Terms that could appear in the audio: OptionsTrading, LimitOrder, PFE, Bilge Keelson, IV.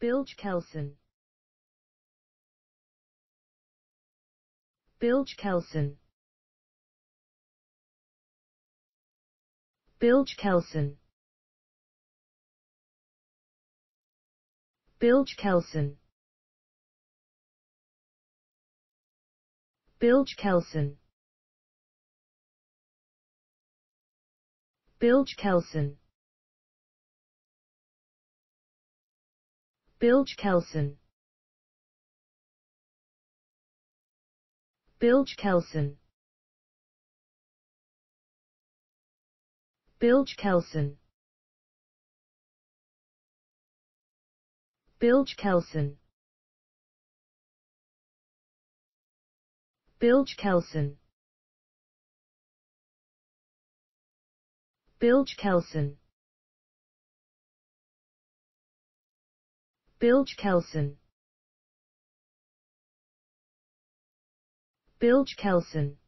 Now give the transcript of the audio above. Bilge Keelson. Bilge Keelson. Bilge Keelson. Bilge Keelson. Bilge Keelson. Bilge Keelson. Bilge Keelson. Bilge Keelson. Bilge Keelson. Bilge Keelson. Bilge Keelson. Bilge Keelson. Bilge Keelson. Bilge Keelson.